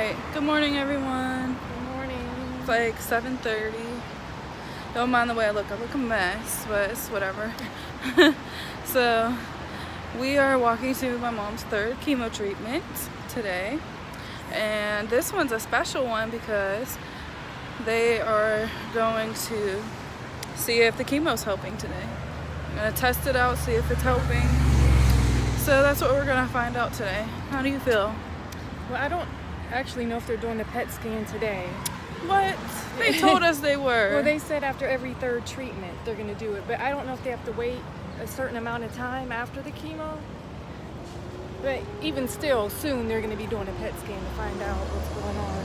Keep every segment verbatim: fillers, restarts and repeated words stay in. Alright, good morning everyone. Good morning. It's like seven thirty. Don't mind the way I look. I look a mess, but it's whatever. So, we are walking to my mom's third chemo treatment today. And this one's a special one because they are going to see if the chemo's helping today. I'm gonna test it out, see if it's helping. So that's what we're gonna find out today. How do you feel? Well, I don't actually know if they're doing the P E T scan today. What? They told us they were. Well, they said after every third treatment they're gonna do it, but I don't know if they have to wait a certain amount of time after the chemo. But even still, soon they're gonna be doing a P E T scan to find out what's going on.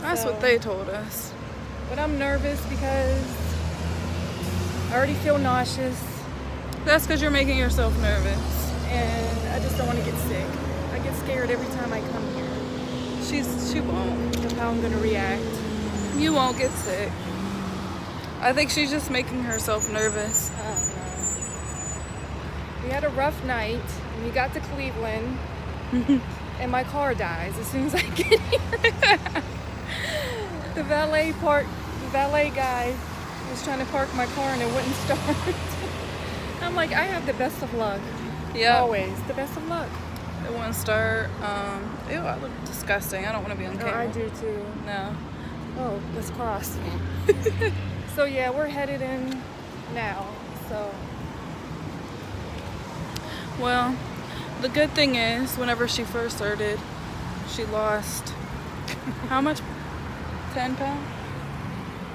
That's so, what they told us. But I'm nervous because I already feel nauseous. That's because you're making yourself nervous. And I just don't want to get sick. I get scared every time I come here. She's, she won't. Of how I'm going to react. You won't get sick. I think she's just making herself nervous. I don't know. We had a rough night. And we got to Cleveland. And my car dies as soon as I get here. The valet park, the valet guy was trying to park my car and it wouldn't start. I'm like, I have the best of luck. Yeah. Always. The best of luck. It wouldn't start. Um, ew, I look disgusting. I don't want to be on camera. Oh, I do too. No. Oh, let's cross. So yeah, we're headed in now. So. Well, the good thing is, whenever she first started, she lost how much? ten pounds?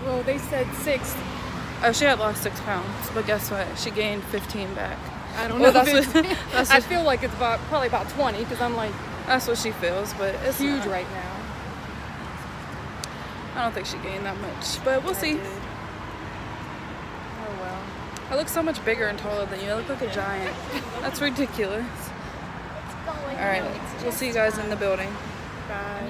Well, they said six. Oh, she had lost six pounds, but guess what? She gained fifteen back. I don't well, know. That's what, that's what, I feel like it's about probably about twenty because I'm like. That's what she feels, but it's huge not, right now. I don't think she gained that much, but we'll I see. Did. Oh well. I look so much bigger and taller than you. I look like a giant. That's ridiculous. All right, we'll see you guys in the building. Bye.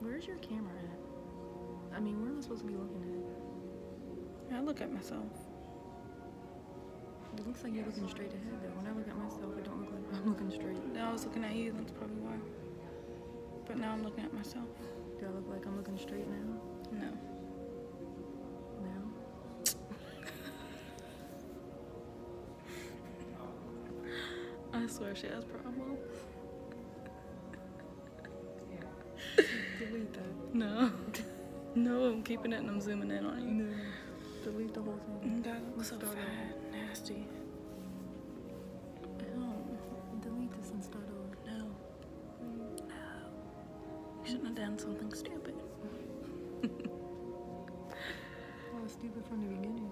Where's your camera at? I mean, where am I supposed to be looking at? I look at myself. It looks like you're looking straight ahead, though. When I look at myself, it don't look like I'm looking straight. No, I was looking at you. That's probably why. But now I'm looking at myself. Do I look like I'm looking straight now? No. Now? I swear she has problems. Delete that. No. No, I'm keeping it and I'm zooming in on you. No. Delete the whole thing. That looks so fat. Nasty. Ew. Delete this and start over. No. No. You shouldn't have done something stupid. I was stupid from the beginning.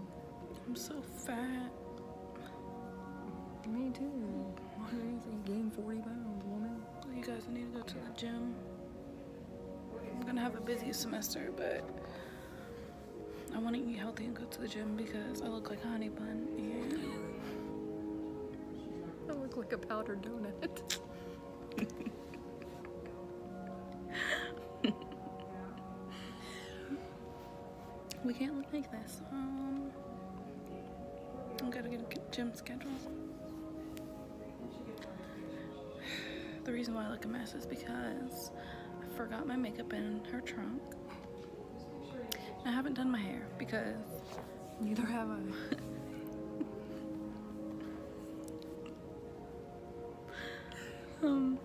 I'm so fat. Me too. Why do you think you gained forty pounds, woman? You guys need to go to the gym. I'm gonna have a busy semester, but I want to eat healthy and go to the gym because I look like a honey bun. And I look like a powdered donut. We can't look like this. Um, I gotta get a gym schedule. The reason why I look a mess is because forgot my makeup in her trunk. I haven't done my hair because neither have I. um,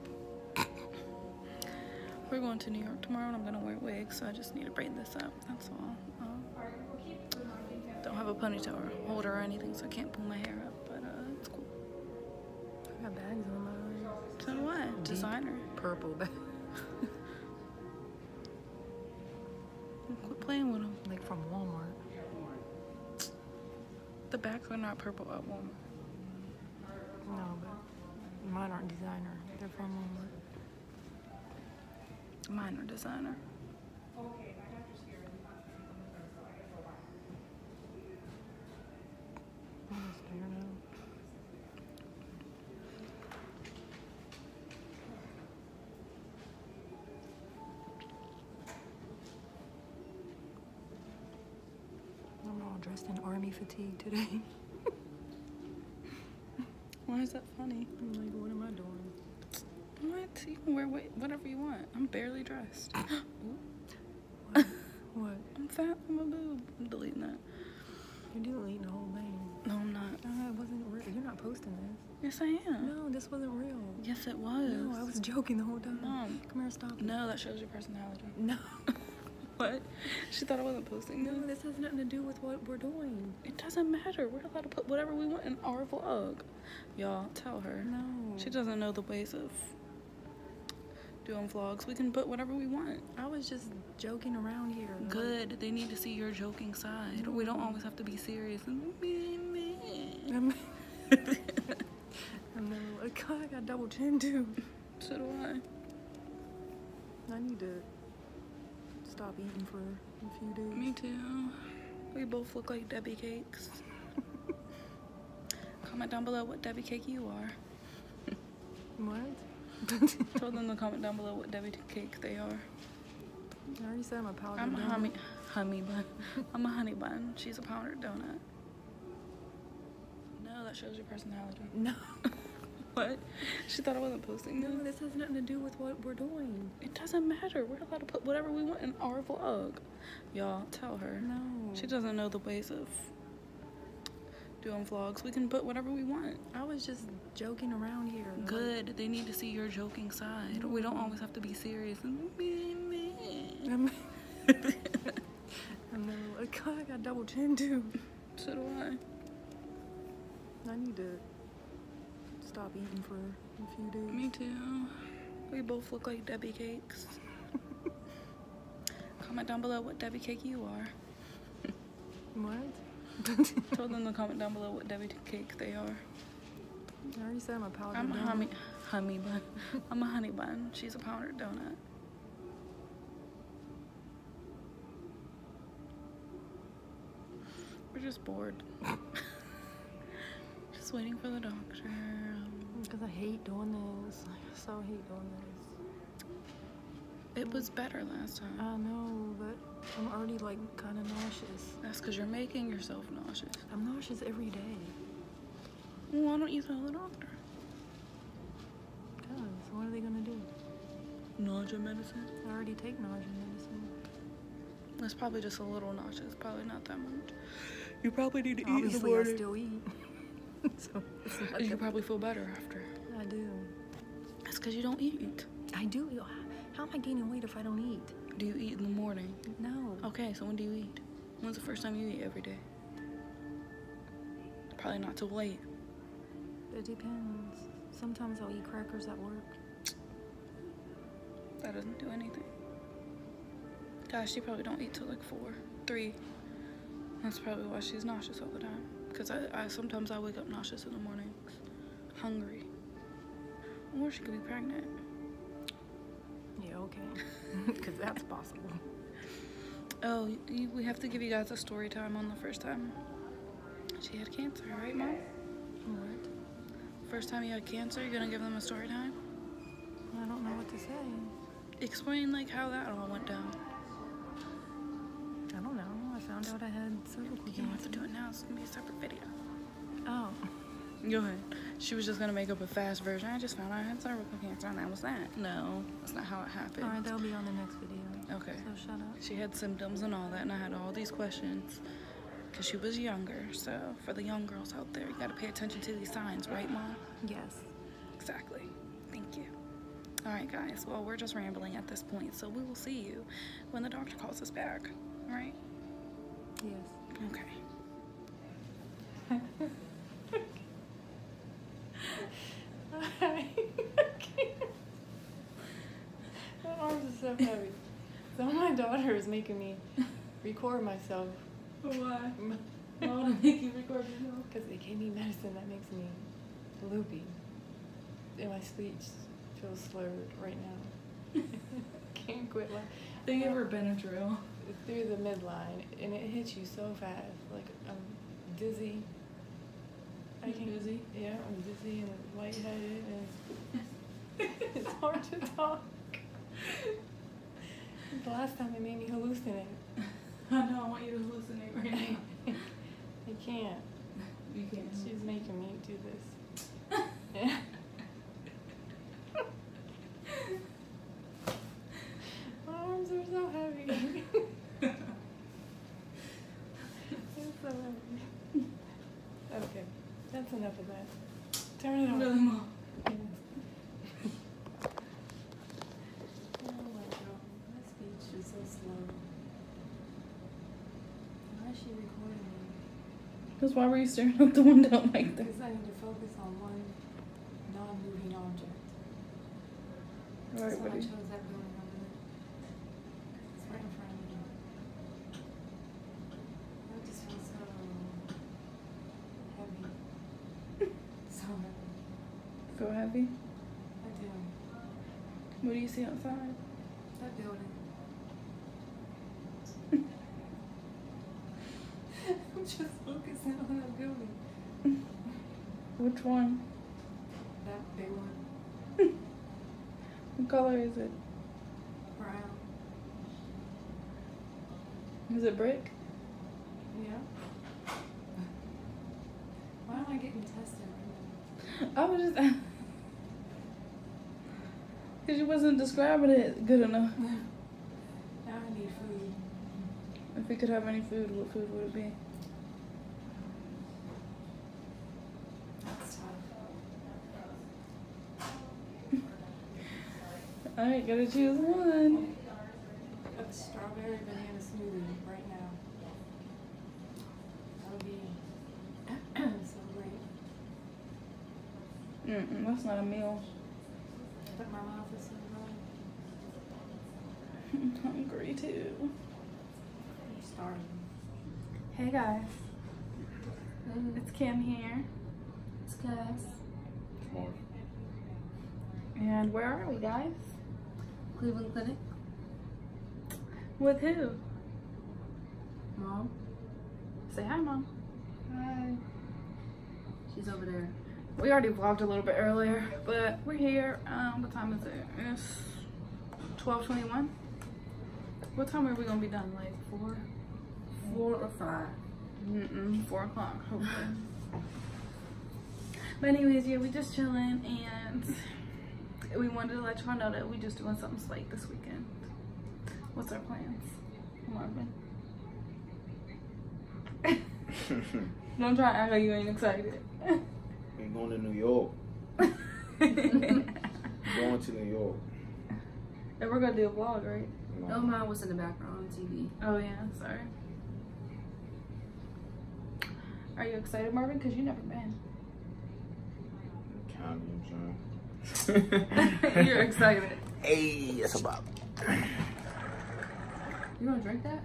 we're going to New York tomorrow and I'm gonna wear wigs, so I just need to braid this up. That's all. Um, don't have a ponytail or holder or anything, so I can't pull my hair up. But uh, it's cool. I got bags on my eyes. So what? Deep designer. Purple bag. Quit playing with them. Like from Walmart. The backs are not purple at Walmart. No, but mine aren't designer. They're from Walmart. Mine are designer. Okay, I got your scary. out dressed in army fatigue today. Why is that funny? I'm like, what am I doing? What? You can wear whatever you want. I'm barely dressed. What? What? I'm fat. I'm a boob. I'm deleting that. You're deleting the whole thing. No, I'm not. No, it wasn't real. You're not posting this. Yes, I am. No, this wasn't real. Yes, it was. No, I was joking the whole time. Mom. Come here, stop. No, that shows your personality. No. What? She thought I wasn't posting this? No, this has nothing to do with what we're doing. It doesn't matter. We're allowed to put whatever we want in our vlog. Y'all, tell her. No. She doesn't know the ways of doing vlogs. We can put whatever we want. I was just joking around here. Good. They need to see your joking side. No. We don't always have to be serious. I'm, I'm like, God, I got double chin too. So do I. I need to stop eating for a few days. Me too. We both look like Debbie Cakes. Comment down below what Debbie Cake you are. What? Tell them to comment down below what Debbie Cake they are. I already said I'm a powdered I'm donut. I'm a honey bun. I'm a honey bun. She's a powdered donut. No, that shows your personality. No. What? She thought I wasn't posting this? No, this has nothing to do with what we're doing. It doesn't matter. We're allowed to put whatever we want in our vlog. Y'all, tell her. No. She doesn't know the ways of doing vlogs. We can put whatever we want. I was just joking around here. Good. They need to see your joking side. No. We don't always have to be serious. I'm, I'm like, God, I got double chin too. So do I. I need to stop eating for a few days. Me too. We both look like Debbie Cakes. Comment down below what Debbie Cake you are. What? Tell them to comment down below what Debbie Cake they are. I already said I'm a powdered I'm donut. I'm a honey, honey bun. I'm a honey bun. She's a powdered donut. We're just bored. Just waiting for the doctor. Because I hate doing this. I so hate doing this. It was better last time. I know, but I'm already like kind of nauseous. That's because you're making yourself nauseous. I'm nauseous every day. Well, why don't you tell the doctor? Because what are they going to do? Nausea medicine? I already take nausea medicine. That's probably just a little nauseous. Probably not that much. You probably need to eat in the morning. Obviously, I still eat. So you probably feel better after. I do. That's because you don't eat. I do. How am I gaining weight if I don't eat? Do you eat in the morning? No. Okay, so when do you eat? When's the first time you eat every day? Probably not till late. It depends. Sometimes I'll eat crackers at work. That doesn't do anything. Gosh, you probably don't eat till like four, three. That's probably why she's nauseous all the time. Because I, I sometimes I wake up nauseous in the mornings, hungry. Or she could be pregnant. Yeah, okay. Because that's possible. Oh, you, we have to give you guys a story time on the first time she had cancer, right, Mom? What? First time you had cancer, you're gonna give them a story time? I don't know what to say. Explain like how that all went down. I don't know. I found out I had cervical cancer. You don't have to do it now. It's going to be a separate video. Oh. Go ahead. She was just going to make up a fast version. I just found out I had cervical cancer, and that was that. No. That's not how it happened. All right, that'll be on the next video. Okay. So shut up. She had symptoms and all that, and I had all these questions because she was younger. So for the young girls out there, you got to pay attention to these signs, right, Mom? Yes. Exactly. Thank you. All right, guys. Well, we're just rambling at this point, so we will see you when the doctor calls us back. All right? Yes. Okay. Alright. My arms are so heavy. So my daughter is making me record myself. Why? Why would I make you record yourself? Because they gave me medicine that makes me loopy. And my speech feels slurred right now. Can't quit laughing. They gave her Benadryl. Through the midline, and it hits you so fast. Like I'm dizzy. I can't. Dizzy? Yeah, I'm dizzy and lightheaded, and it's, it's hard to talk. The last time it made me hallucinate. I know. I want you to hallucinate right now. So, okay, that's enough of that. Turn it on. Really, Mom? Yes. Oh my God, my speech is so slow. Why is she recording me? Because why were you staring out the window like that? Because I need to focus on one non-moving object. All right, that's why I chose that building over there. It's right in front of me. I just feel so heavy. So heavy. So heavy? I do. What do you see outside? That building. I'm just focusing on that building. Which one? That big one. What color is it? Brown. Is it brick? Yeah. Why am I getting tested? I was just... Because you wasn't describing it good enough. Now I need food. If we could have any food, what food would it be? All right, gotta choose one. A strawberry banana smoothie right now. That would be so great. Mm-mm, that's not a meal. But my mouth is so dry. I'm hungry too. I'm starving. Hey guys. Mm. It's Kim here. It's Cass. It's Mark. And where are we, guys? Cleveland Clinic. With who? Mom. Say hi, Mom. Hi. She's over there. We already vlogged a little bit earlier, but we're here. Um, what time is it? It's twelve twenty-one. What time are we gonna be done? Like four? Four or five? Mm-mm, four o'clock, hopefully. But anyways, yeah, we just chilling and we wanted to let y'all know that we just doing something slight this weekend. What's our plans, Marvin? Don't try to act like you ain't excited. We're going to New York. We're going to New York. And we're going to do a vlog, right? No. Oh, mine was in the background on T V. Oh, yeah. Sorry. Are you excited, Marvin? Because you never been. Kind of, I'm trying. You're excited. Hey, that's a bop. You want to drink that?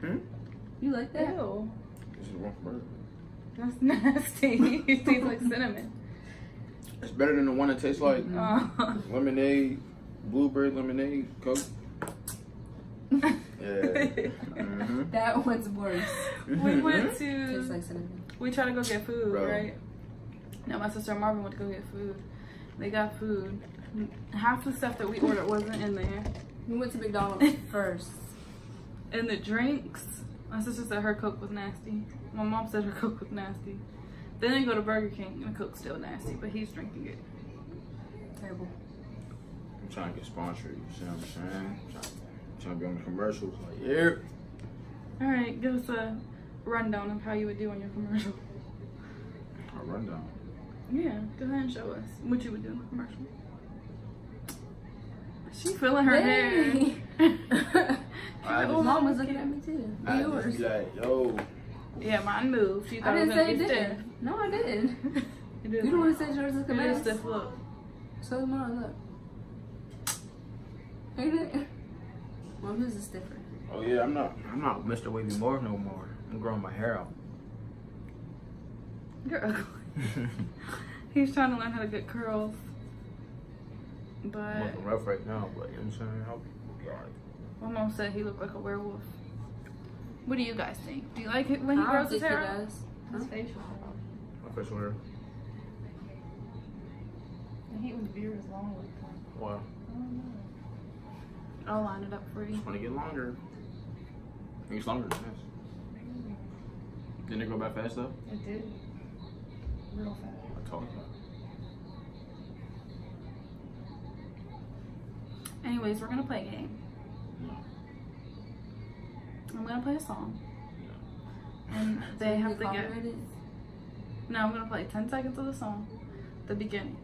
Hmm? You like that? Ew. This is one bird. That's nasty. It tastes like cinnamon. It's better than the one that tastes like mm-hmm. lemonade, blueberry lemonade, Coke. Yeah. Mm-hmm. That one's worse. We went to... It tastes like cinnamon. We tried to go get food, Bro. right? Now my sister Marvin went to go get food. They got food. Half the stuff that we ordered wasn't in there. We went to McDonald's first. And the drinks, my sister said her Coke was nasty. My mom said her Coke was nasty. Then they go to Burger King and the Coke's still nasty, but he's drinking it. Terrible. I'm trying to get sponsored, you see what I'm saying? I'm trying, I'm trying to be on the commercials, like, yeah. All right, give us a rundown of how you would do on your commercial. A rundown? Yeah, go ahead and show us what you would do in the commercial. She feeling her hey. hair. Oh, Mom was looking at me too. I yours. Just be like, yo. Yeah, mine moved. She thought I didn't say it did. No, I didn't. You don't want to say yours is commercial. Just look. So mine, look. Ain't it? Well, his is different. Oh yeah, I'm not. I'm not Mister Wavy Moore no more. I'm growing my hair out. You're ugly. He's trying to learn how to get curls, but I'm looking rough right now. But I'm trying to help you. My mom said he looked like a werewolf. What do you guys think? Do you like it when he grows his hair? Does. Huh? His facial hair. My facial hair. I hate when the beard is long like that. Why? I don't know. I'll line it up for you. Just want to get longer. It gets longer than this. Mm. Didn't it grow back fast though? It did. Real fast. I told you. Anyways, we're gonna play a game. No. I'm gonna play a song. No. and they have to get. No, I'm gonna play ten seconds of the song, the beginning,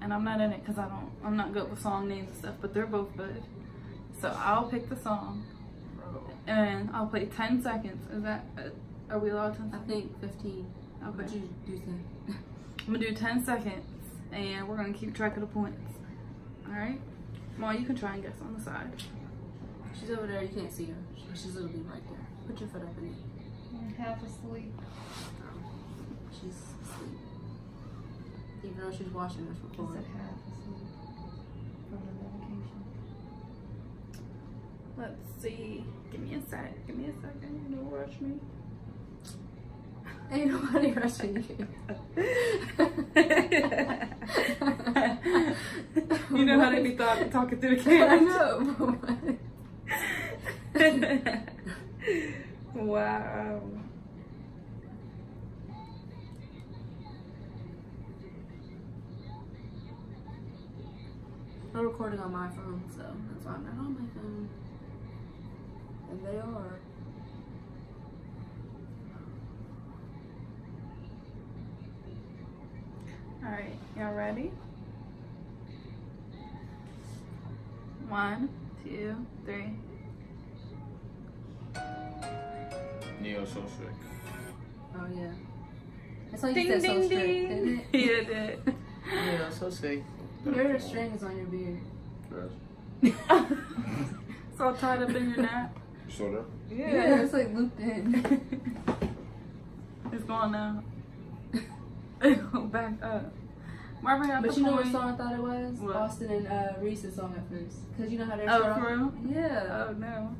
and I'm not in it because I don't. I'm not good with song names and stuff, but they're both good. So I'll pick the song, and I'll play ten seconds. Is that? Are we allowed ten seconds? I think fifteen. Okay. You do ten? I'm gonna do ten seconds, and we're gonna keep track of the points. All right, Mom, you can try and guess on the side. She's over there. You can't see her. She's literally right there. Put your foot up in it. I'm half asleep. She's asleep. Even though she's watching us record. Is it half asleep from the medication? Let's see. Give me a sec. Give me a second. Don't rush me. Ain't nobody rushing you. You know how they be thought, talking to the camera. I know. Wow. I'm recording on my phone, so that's why I'm not on my phone. And they are. Alright, y'all ready? One, two, three. Neo Soul Trick. Oh, yeah. It's like ding, you said Soul Trick, didn't it? Yeah, it did. Neo Soul Trick. Your strings on your beard. Yes. It's all tied up in your nap. Sort of. Yeah. Yeah, it's like looped in. It's gone now. Back up. Marvin got but you point. Know what song I thought it was? What? Austin and uh, Reese's song at first. Because you know how they're oh, for real? Yeah. Oh, no.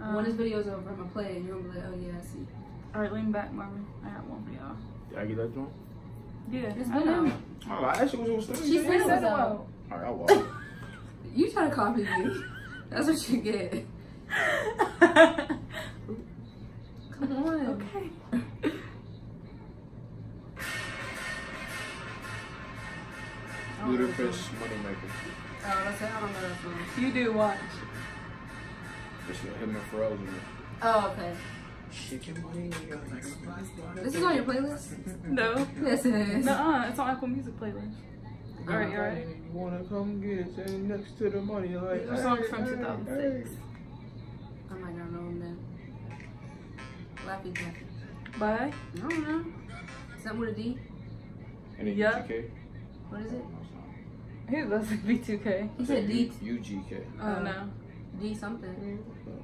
Um, when this video's over, I'm going to play it and you're going to be like, oh, yeah, I see. Alright, lean back, Marvin. I got one for y'all. Did I get that joint? Yeah. It's been out. Oh, I actually was going to say. She said it was out. Alright, I'll walk. You try to copy me. That's what you get. Come on. Okay. Ludicrous Moneymaker. Oh, that's it. I don't know that song. You do watch. It's him and Pharrell's in it. Oh, okay. This is on your playlist? No. Yes, it is. Nuh-uh, it's on Apple Music playlist. Alright, alright. You wanna come get it next to the money? Like, the song's from two thousand six. I might not know him then. Laffy Taffy. Bye. I don't know. Is that with a D? And a yep. U G K? What is it? He doesn't be two K. He said D. U G K. Oh, no. D something.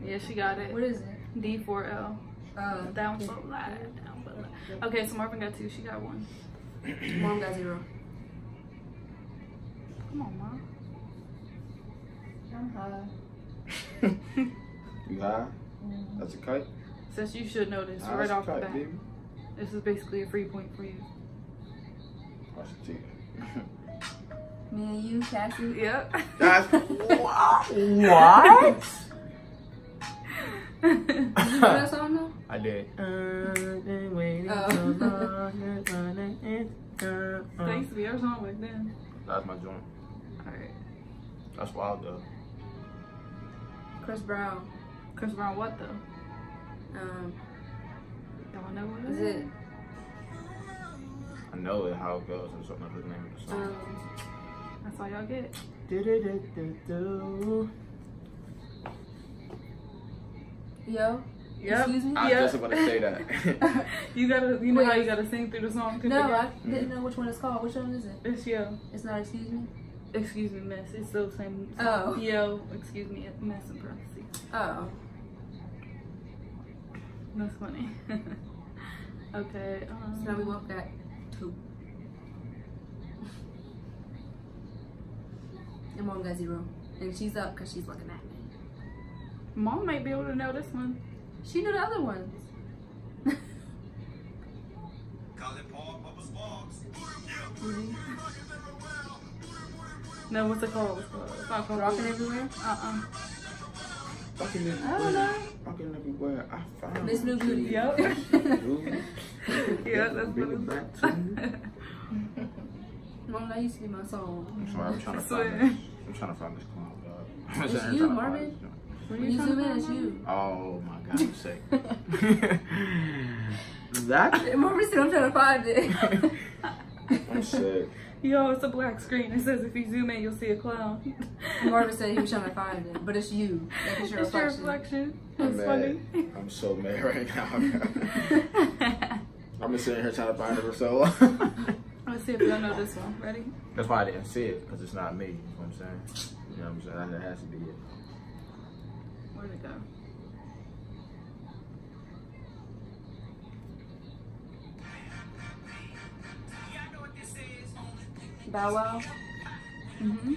Yeah, she got it. What is it? D four L. Uh, down below, down below. Okay, so Marvin got two, she got one. Mom got zero. Come on, Mom. I'm high. You high? Mm. That's a kite? Since you should know this nah, right off the bat. Baby. This is basically a free point for you. Watch the T V. Me and you, Cassie? Yep. That's, what? What? Did you know that song though? I did. Oh. Thanks to be your song back then. That's my joint. Alright. That's wild though. Chris Brown. Chris Brown what though? Um, y'all know what is it? it? I know it, how it goes. I just don't know the name of the song. Um, that's all y'all get. Do, do, do, do, do. Yo. Yep. Excuse me? I yep. was just about to say that. You gotta, you know Wait. How you gotta sing through the song? No, I mm-hmm. didn't know which one it's called. Which one is it? It's Yo. It's not Excuse Me? Excuse Me, Miss. It's still the same song. Oh. Yo, Excuse Me, Miss in parentheses. Oh. That's funny. Okay. Um, so now we walk back. Two. And Mom got zero. And she's up because she's looking at me. Mom might be able to know this one. She knew the other ones. No, what's it called? It's not called Rockin' Everywhere? Uh-uh. Rockin' Everywhere. I don't know. Rockin' Everywhere. I found Miss New Beauty. Yep. Yeah, that's what it's back to. Mom, that used to be my song. I'm sorry, I'm trying to find this. I'm trying to find this clown, dog. It's you, Marvin? When, when you zoom in, it's you. Oh my God, I'm sick. That. Mama said I'm trying to find it. I'm sick. Yo, it's a black screen. It says if you zoom in, you'll see a clown. Marvin said he was trying to find it, but it's you. It's your, it's reflection. your reflection. That's I'm funny. Mad. I'm so mad right now. I've been sitting here trying to find it for so long. Let's see if y'all know this one. Ready? That's why I didn't see it, because it's not me. You know what I'm saying? You know what I'm saying? I know it has to be it. Where'd it go? Bow Wow. Mm-hmm.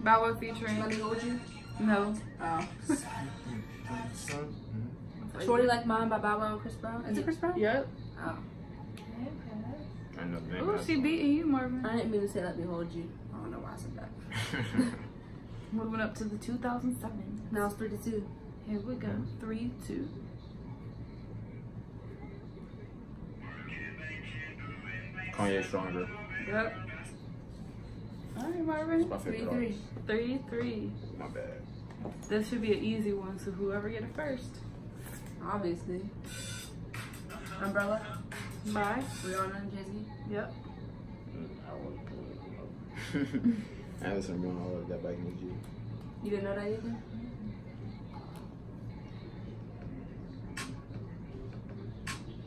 Bow Wow featuring. Let me hold you? No. Oh. Shorty Like Mine by Bow Wow and Chris Brown. Is it Chris Brown? Yep. Oh. Okay. I know that. Ooh, she beating you, Marvin. I didn't mean to say let me hold you. I don't know why I said that. Moving up to the two thousand seven. Now it's three to two. Here we go. three two. Kanye Stronger. Yep. Alright, Marvin. three three. three three. My bad. This should be an easy one, so whoever get it first. Obviously. Umbrella. By Rihanna and Jay-Z. Yep. I haven't seen Rihanna all of that back in the G. You didn't know that either?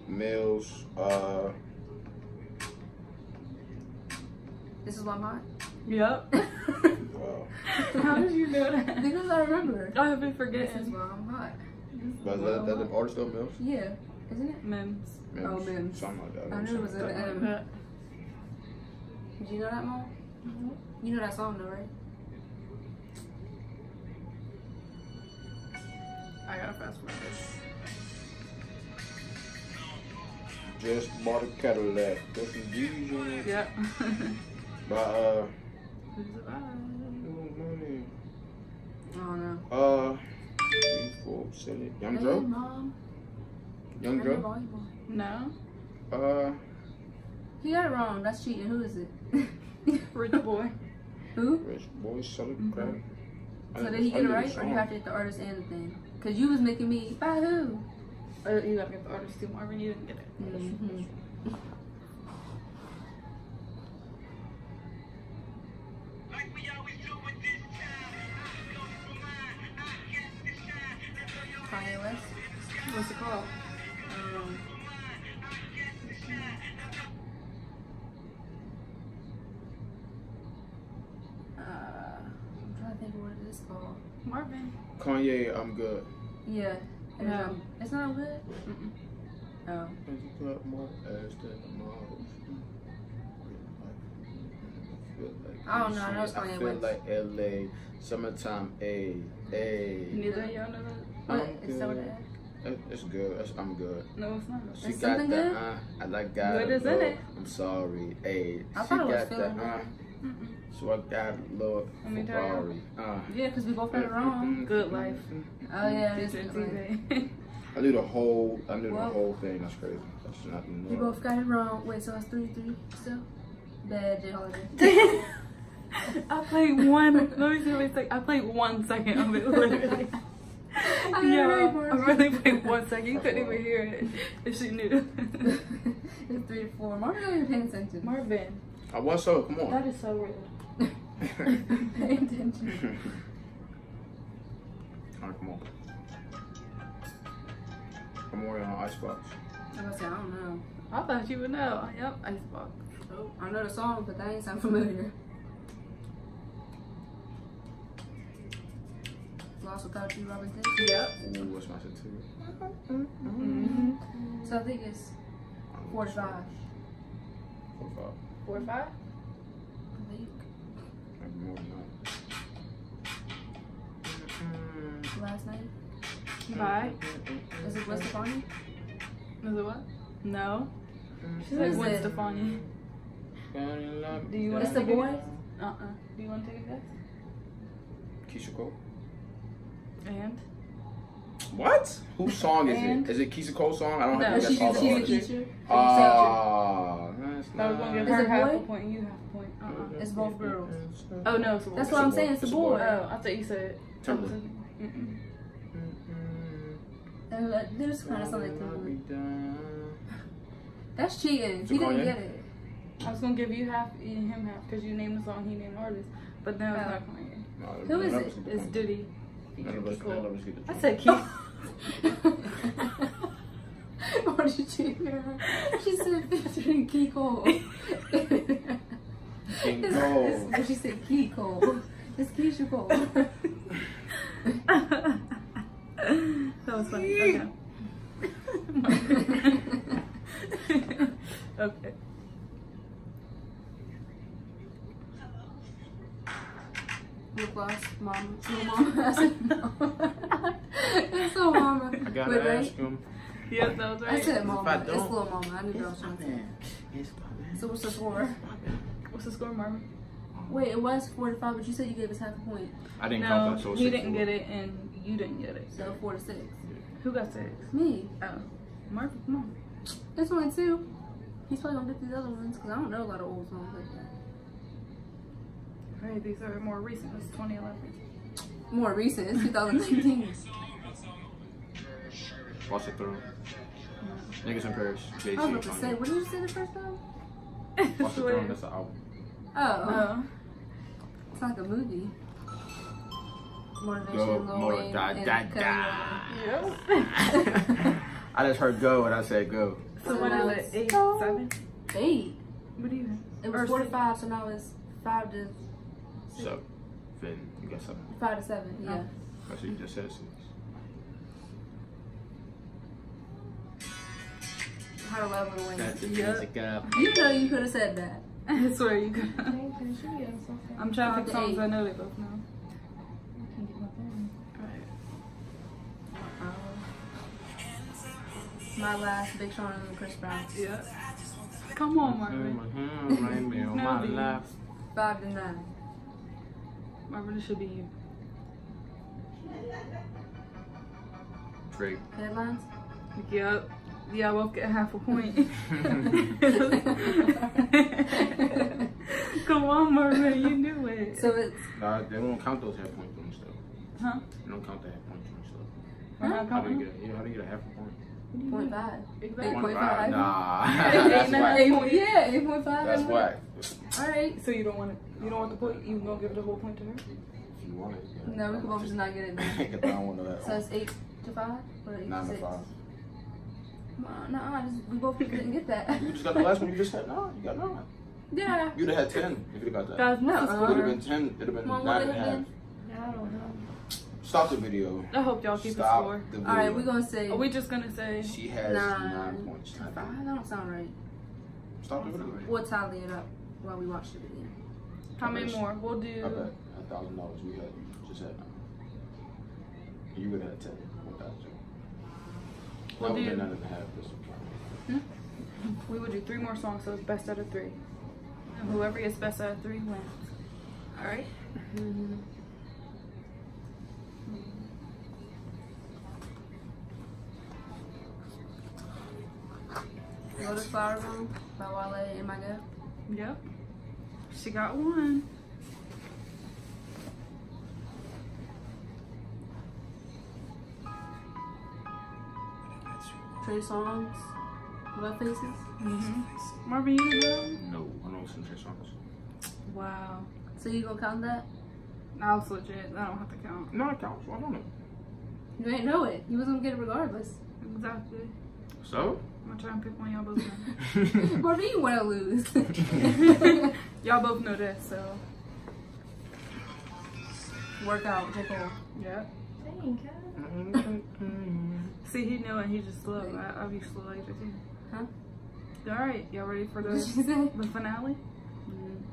Mills, uh... This Is Why I'm Hot? Yep. Wow. How did you know that? Because I remember. I have been forgetting. This Is Why I'm Hot. But is that, that the artist though, Mims? Yeah. Isn't it? Mims. Mims. Oh, Mims. Something like that. I, I knew it was like an M. Like do you know that, Mom? Mm-hmm. You know that song though, right? I gotta fast forward this. Just Bought a Cadillac. This is D J. Yep. But uh, I don't know. Uh, Young Joe? Hey, Mom. Young Joe? Volleyball. No. Uh, he got it wrong. That's cheating. Who is it? Rich Boy. Who? Rich Boy, Southern mm -hmm. Crab. So did he get it right, or you have to get the artist and the thing? Cause you was making me by who? Uh, you gotta get the artist too, Marvin. You didn't get it. Mm -hmm. Kanye West. What's it called? Um, uh, I'm trying to think of what it is called. Marvin. Kanye, I'm good. Yeah. And, no. um, it's not good? Mm-mm. Oh. I don't know. I know it's Kanye West. I feel like L A, summertime, a, a. Neither y'all know that? What? It's so bad. It, it's good. It's, I'm good. No, it's not. She it's got the good? uh. I like that. What is in it? I'm sorry. Hey, I she thought got it was the uh. Mm -mm. So I got a little Ferrari. Uh. Yeah, because we both got it wrong. Good life. Oh yeah, it's good life. I do the whole. I do well, the whole thing. That's crazy. That's not normal. We both got it wrong. Wait, so it's three three still. Bad J. Holiday. I played one. Let me see what it's like. I played one second of it literally. Yeah, I really played one second. You couldn't even hear it if she knew. It's three to four. Marvin, are you paying attention? Marvin. I was so. Come on. That is so rude. Pay attention. All right, come on. I'm worried on Icebox. I was gonna say, I don't know. I thought you would know. Yep, Icebox. Oh, I know the song, but that ain't sound familiar. Lost Without You, Robin Thicke? Yep. Ooh, what's my shit too? Mm-hmm. So I think it's four to five. Four to five. Four to five? I think. Maybe more than that. Last Night? Bye. Is it Gwen Stefani? Is it what? No. She's like Gwen Stefani. Do you want to take a guess? Uh-uh. Do you want to take a guess? Keyshia Cole. And? What? Whose song is and? it? Is it Keyshia Cole's song? I don't know. That's all the artists. Ah, that's not. I was gonna give her half a point and you half a point. Uh uh. It's both girls. Oh no, it's a boy. That's what I'm saying. It's a boy. Oh, I thought you said. Timberland. Mm-mm. Mm-mm. They just kind of sound like Timberland. That's cheating. He didn't get it. I was gonna give you half and him half because you named the song, he named the artist, but then I was not playing. No, Who is it? It's Diddy. Cool. I said Keith. What did she do? She said featuring Keyshia Cole. Keyshia Cole. It's, it's, she said Keyshia Cole. It's Keyshia Cole. That was funny. Okay. Okay. Lip gloss, mama. No, mama. I said no. It's so mama. I gotta Wait, ask right? him. Yes, that was right. I said mama. If I don't, it's little mama. I knew that was something. It's my man. So what's the score? What's the score, mama? Wait, it was four to five, but you said you gave us half a point. I didn't no, count that. So he didn't get it, and you didn't get it. So four to six. Who got six? Me. Oh, Mark, come on. This one too. He's probably gonna get these other ones because I don't know a lot of old songs like that. Right, these are more recent. It's twenty eleven. More recent. It's twenty nineteen. Watch it through. Niggas in Paris. Jay-Z. I was about to say, what did you say the first time? Watch it through. That's an album. Oh. No. It's like a movie. Motivation, go, motor, da, da, da. Yep. I just heard go and I said go. So what is it? Eight, go. Seven? Eight. What do you think? It was four to five, so now it's five to six. So, then you got seven. Five to seven, yeah. Oh. So you just said six. How to level away. That's the music up. You know you could have said that. I swear you could have. I'm trying to pick songs I know they both know. I can't get my phone. All right. Uh-oh. My last, Big Sean and Chris Brown. Yeah. Come on, Marvin. Marvin. My last. Five to nine. Marvin, this should be you. Three. Headlines? Yep. Yeah, I won't get half a point. Come on, Marvin, you knew it. So it's. Uh, they won't count those half points on stuff. Huh? They don't count the half points on stuff. Huh? How do you get? Yeah, how do you get a half a point? Point five. Exactly. Eight point five. Nah. That's why. Yeah, eight point five. That's why. All right. So you don't want it. You don't want the point. You gonna give it the whole point to her? If you want it. Yeah. No, we can both just not get it. I don't want that. So it's eight to five or eight to six. Nine to five. Nah, nah, just, we both didn't get that. You just got the last one. You just had no. You got nine. Yeah. You'd have had ten if you got that. That's no. It would have been ten. It'd have been Mom, nine and a half. Yeah, I don't know. Stop the video. I hope y'all keep Stop it score. All right, we're going to say. Are we just going to say? She has nine, nine points. Five. That don't sound right. Stop the video. Right. We'll tally it up while we watch the video. How many more? We'll do. I bet one thousand dollars we had. Just had. You would have ten. one thousand dollars. We'll do. None and a half this one. Hmm? We would do three more songs, so it's best out of three. And whoever gets best out of three wins. All right? Mm-hmm. Lotus Flower Room by Wale and my girl. Yep. She got one. Trey Songz, Love Faces. Mm-hmm. Marvin, you know? No, I don't listen to Trey Songz. Wow. So you gonna count that? No, it's legit. I don't have to count. No, it counts. I don't know. You ain't know it. You was gonna get it regardless. Exactly. So? I'm gonna try and pick one y'all both know. What do you want to lose? Y'all both know that, so. Workout, J. Cole. Yeah. See, he knew it, he just slow. I, I be slow like that too. Huh? Alright, y'all ready for the, the finale? Mm-hmm.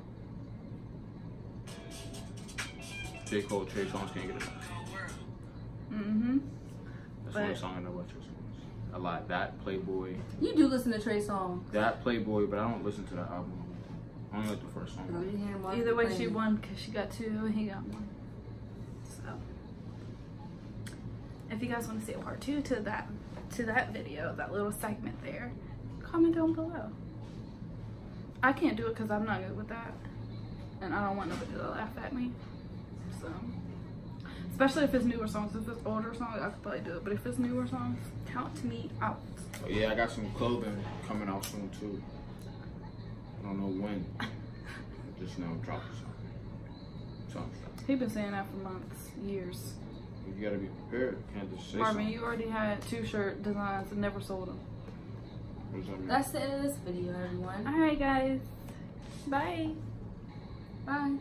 J. Cole, Trey Songz can't get it. Mm-hmm. That's the only song I know about Trey Songz. A lot. That Playboy. You do listen to Trey Songz. That Playboy, but I don't listen to that album. I only like the first song. No, you hear him Either way, she won because she got two and he got one. So, if you guys want to see a part two to that to that video, that little segment there, comment down below. I can't do it because I'm not good with that, and I don't want nobody to laugh at me. So. Especially if it's newer songs. If it's older songs, I could probably do it. But if it's newer songs, count me out. Oh, yeah, I got some clothing coming out soon, too. I don't know when. Just now I'm dropping something. something. He's been saying that for months, years. You gotta be prepared. Can't just say Marvin, something. You already had two shirt designs and never sold them. What does that mean? That's the end of this video, everyone. All right, guys. Bye. Bye.